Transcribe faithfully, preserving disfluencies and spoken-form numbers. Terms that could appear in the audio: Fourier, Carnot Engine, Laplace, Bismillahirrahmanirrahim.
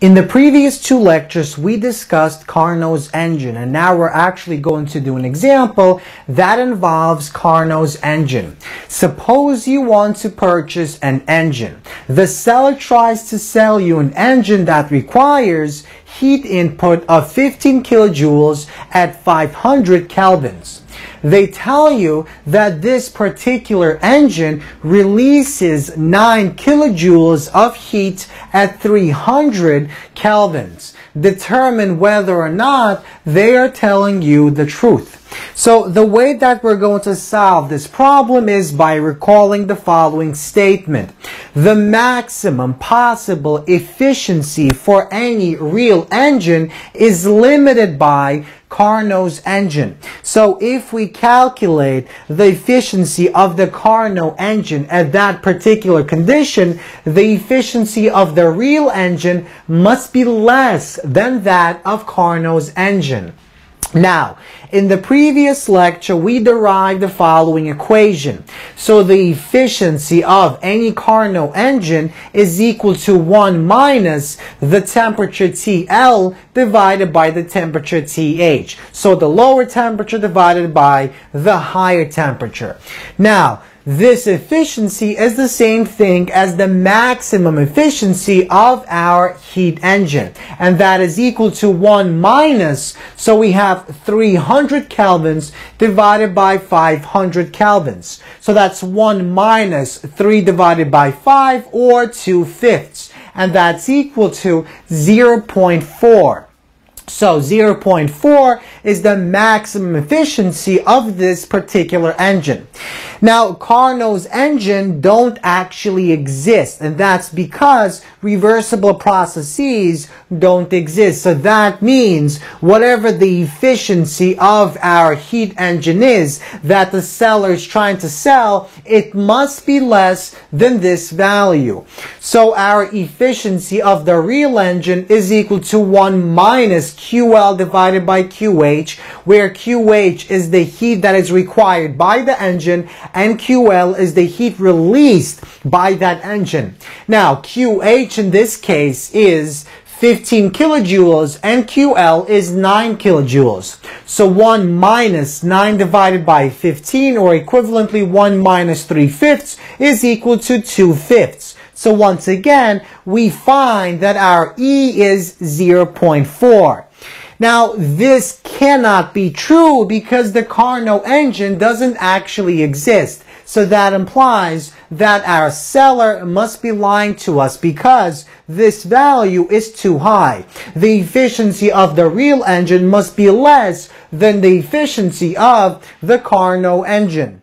In the previous two lectures, we discussed Carnot's engine, and now we're actually going to do an example that involves Carnot's engine. Suppose you want to purchase an engine. The seller tries to sell you an engine that requires heat input of fifteen kilojoules at five hundred kelvins. They tell you that this particular engine releases nine kilojoules of heat at three hundred kelvins. Determine whether or not they are telling you the truth. So the way that we're going to solve this problem is by recalling the following statement. The maximum possible efficiency for any real engine is limited by Carnot's engine. So if we calculate the efficiency of the Carnot engine at that particular condition, the efficiency of the real engine must be less than that of Carnot's engine. Now, in the previous lecture, we derived the following equation. So the efficiency of any Carnot engine is equal to one minus the temperature T L divided by the temperature T H. So the lower temperature divided by the higher temperature. Now, this efficiency is the same thing as the maximum efficiency of our heat engine, and that is equal to one minus, so we have three hundred kelvins divided by five hundred kelvins. So that's one minus three divided by five, or two fifths, and that's equal to zero point four. So zero point four is the maximum efficiency of this particular engine. Now, Carnot's engine don't actually exist, and that's because reversible processes don't exist. So that means whatever the efficiency of our heat engine is that the seller is trying to sell, it must be less than this value. So our efficiency of the real engine is equal to one minus Q L divided by Q H, where Q H is the heat that is required by the engine, and Q L is the heat released by that engine. Now, Q H in this case is fifteen kilojoules, and Q L is nine kilojoules. So one minus nine divided by fifteen, or equivalently one minus three fifths, is equal to two fifths. So once again, we find that our E is zero point four. Now, this cannot be true because the Carnot engine doesn't actually exist. So that implies that our seller must be lying to us because this value is too high. The efficiency of the real engine must be less than the efficiency of the Carnot engine.